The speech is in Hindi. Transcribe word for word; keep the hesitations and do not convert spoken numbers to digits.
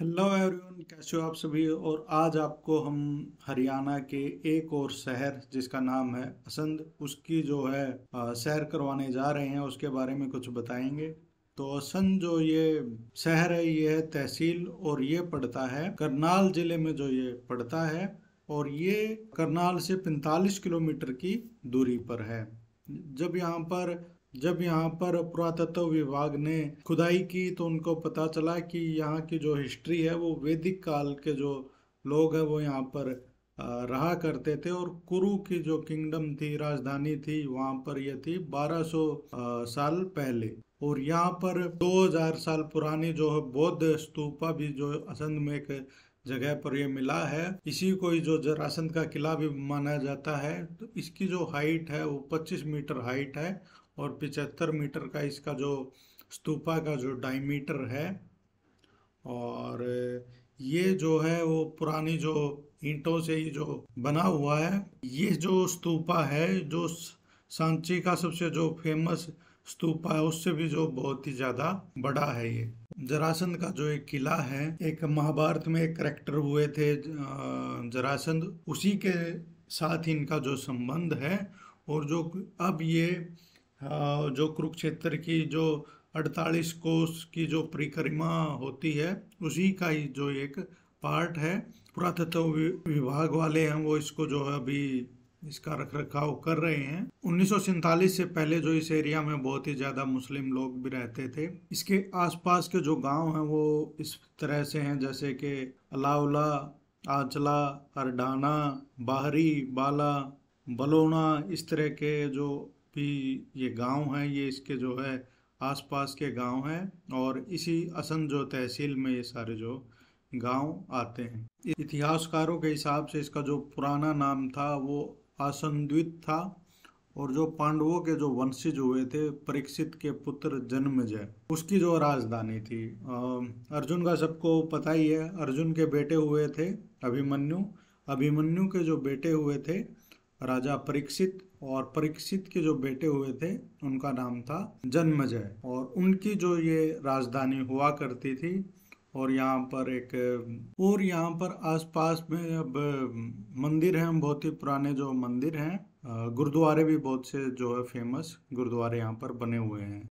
हेलो एवरीवन, कैसे हो आप सभी। और आज आपको हम हरियाणा के एक और शहर जिसका नाम है असंध, उसकी जो है सैर करवाने जा रहे हैं, उसके बारे में कुछ बताएंगे। तो असंध जो ये शहर है, ये है तहसील और ये पड़ता है करनाल जिले में, जो ये पड़ता है, और ये करनाल से पैंतालीस किलोमीटर की दूरी पर है। जब यहाँ पर जब यहाँ पर पुरातत्व विभाग ने खुदाई की तो उनको पता चला कि यहाँ की जो हिस्ट्री है वो वैदिक काल के जो लोग हैं वो यहाँ पर रहा करते थे। और कुरु की जो किंगडम थी, राजधानी थी, वहाँ पर यह थी बारह सौ साल पहले। और यहाँ पर दो हज़ार साल पुरानी जो है बौद्ध स्तूपा भी जो असंध में एक जगह पर ये मिला है। इसी को ही जो जरासंध का किला भी माना जाता है। तो इसकी जो हाइट है वो पच्चीस मीटर हाइट है और पिचहत्तर मीटर का इसका जो स्तूपा का जो डायमीटर है। और ये जो है वो पुरानी जो ईंटों से ही जो बना हुआ है। ये जो स्तूपा है, जो सांची का सबसे जो फेमस स्तूपा है, उससे भी जो बहुत ही ज़्यादा बड़ा है। ये जरासंध का जो एक किला है, एक महाभारत में एक करैक्टर हुए थे जरासंध, उसी के साथ इनका जो संबंध है। और जो अब ये जो कुरुक्षेत्र की जो अड़तालीस कोस की जो परिक्रमा होती है, उसी का ही जो एक पार्ट है। पुरातत्व विभाग वाले हैं वो इसको जो है अभी इसका रख रखाव कर रहे हैं। उन्नीस सौ सैंतालीस से पहले जो इस एरिया में बहुत ही ज़्यादा मुस्लिम लोग भी रहते थे। इसके आसपास के जो गांव हैं वो इस तरह से हैं जैसे कि अलावला, आंचला, अरडाना, बाहरी, बाला, बलोना, इस तरह के जो भी ये गांव हैं, ये इसके जो है आसपास के गांव हैं। और इसी असंध जो तहसील में ये सारे जो गांव आते हैं। इतिहासकारों के हिसाब से इसका जो पुराना नाम था वो आसंद्वित था। और जो पांडवों के जो वंशज हुए थे परीक्षित के पुत्र जन्मजय, उसकी जो राजधानी थी। अर्जुन का सबको पता ही है, अर्जुन के बेटे हुए थे अभिमन्यु, अभिमन्यु के जो बेटे हुए थे राजा परीक्षित, और परीक्षित के जो बेटे हुए थे उनका नाम था जन्मजय। और उनकी जो ये राजधानी हुआ करती थी। और यहाँ पर एक और यहाँ पर आसपास में अब मंदिर हैं, बहुत ही पुराने जो मंदिर हैं, गुरुद्वारे भी बहुत से जो है फेमस गुरुद्वारे यहाँ पर बने हुए हैं।